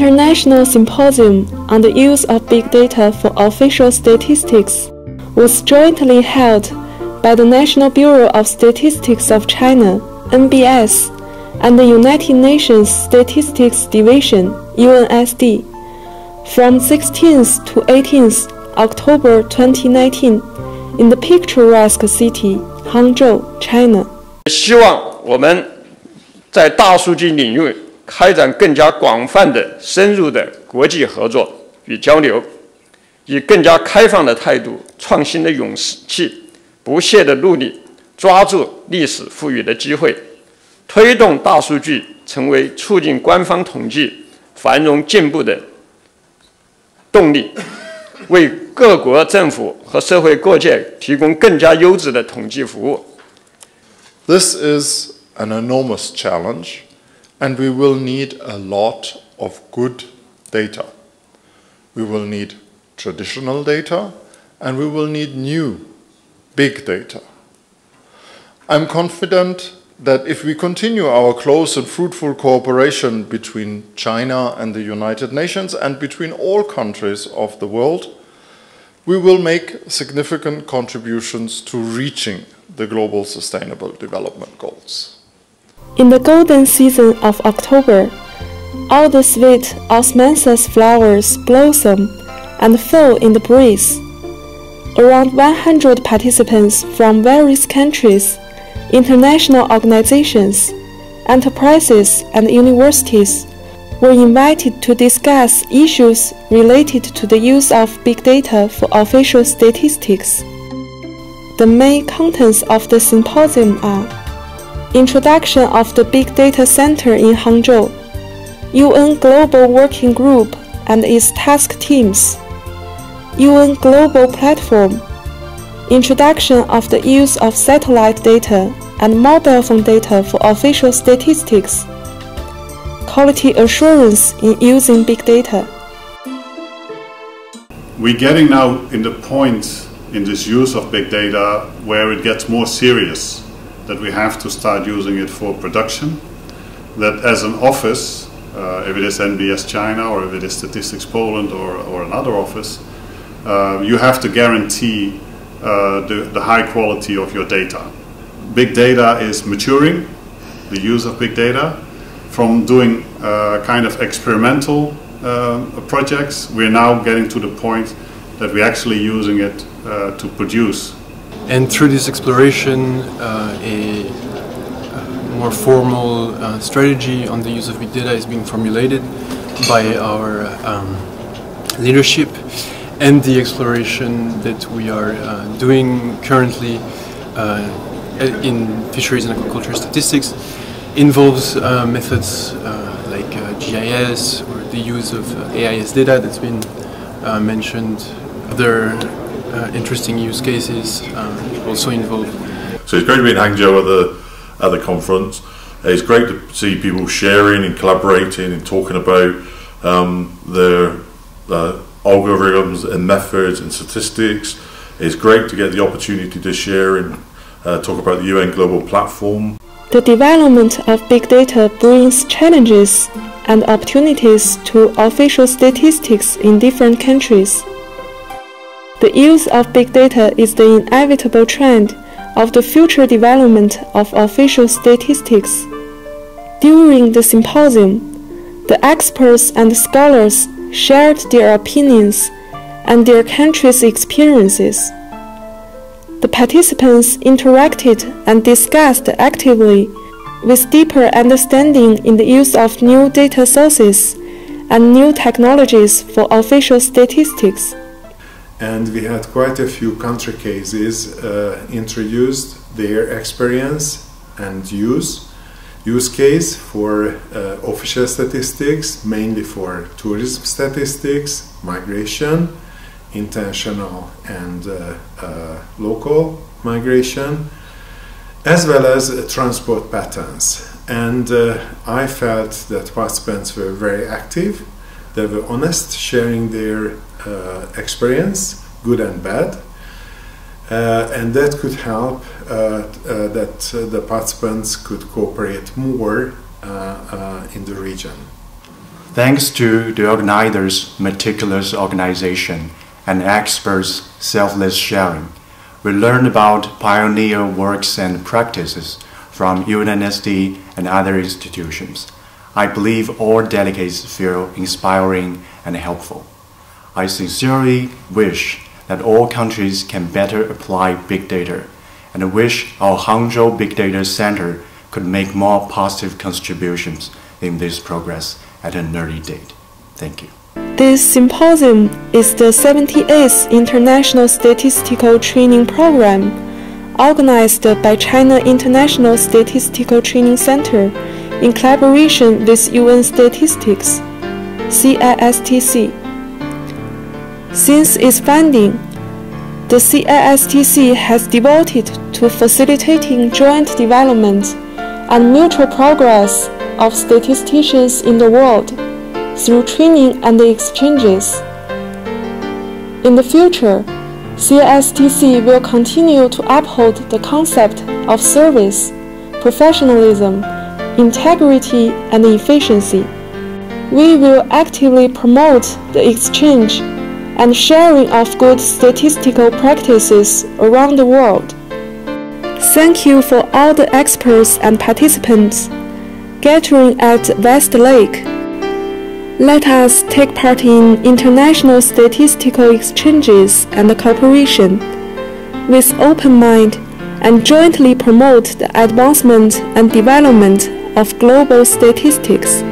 International Symposium on the Use of Big Data for Official Statistics was jointly held by the National Bureau of Statistics of China, NBS, and the United Nations Statistics Division, UNSD, from 16th to 18th October 2019 in the picturesque city, Hangzhou, China. 希望我们在大数据领域开展更加广泛的、深入的国际合作与交流，以更加开放的态度、创新的勇气、不懈的努力，抓住历史赋予的机会，推动大数据成为促进官方统计繁荣进步的动力。 为各国政府和社会各界提供更加优质的统计服务。This is an enormous challenge, and we will need a lot of good data. We will need traditional data, and we will need new big data. I'm confident that if we continue our close and fruitful cooperation between China and the United Nations and between all countries of the world, we will make significant contributions to reaching the Global Sustainable Development Goals. In the golden season of October, all the sweet osmanthus flowers blossom and fall in the breeze. Around 100 participants from various countries, international organizations, enterprises, and universities were invited to discuss issues related to the use of big data for official statistics. The main contents of the symposium are introduction of the Big Data Center in Hangzhou, UN Global Working Group and its task teams, UN Global Platform, introduction of the use of satellite data and mobile phone data for official statistics, quality assurance in using big data. We're getting now in the point in this use of big data where it gets more serious, that we have to start using it for production, that as an office, if it is NBS China or if it is Statistics Poland or another office, you have to guarantee the high quality of your data. Big data is maturing, the use of big data, from doing kind of experimental projects. We're now getting to the point that we're actually using it to produce. And through this exploration, a more formal strategy on the use of big data is being formulated by our leadership. And the exploration that we are doing currently in fisheries and aquaculture statistics involves methods like GIS or the use of AIS data that's been mentioned. Other interesting use cases also involved. So it's great to be in Hangzhou at the conference. It's great to see people sharing and collaborating and talking about their algorithms and methods and statistics. It's great to get the opportunity to share and talk about the UN Global Platform. The development of big data brings challenges and opportunities to official statistics in different countries. The use of big data is the inevitable trend of the future development of official statistics. During the symposium, the experts and scholars shared their opinions and their country's experiences. The participants interacted and discussed actively with deeper understanding in the use of new data sources and new technologies for official statistics. And we had quite a few country cases introduced their experience and use case for official statistics, mainly for tourism statistics, migration, intentional and local migration, as well as transport patterns. And I felt that participants were very active. They were honest, sharing their experience, good and bad. And that could help that the participants could cooperate more in the region. Thanks to the organizers' meticulous organization and experts' selfless sharing, we learned about pioneer works and practices from UNSD and other institutions. I believe all delegates feel inspiring and helpful. I sincerely wish that all countries can better apply big data, and I wish our Hangzhou Big Data Center could make more positive contributions in this progress at an early date. Thank you. This symposium is the 78th International Statistical Training Program, organized by China International Statistical Training Center in collaboration with UN Statistics, CISTC. Since its founding, the CISTC has devoted to facilitating joint development and mutual progress of statisticians in the world through training and exchanges. In the future, CISTC will continue to uphold the concept of service, professionalism, integrity, and efficiency. We will actively promote the exchange and sharing of good statistical practices around the world. Thank you for all the experts and participants gathering at West Lake. Let us take part in international statistical exchanges and cooperation with open mind and jointly promote the advancement and development of global statistics.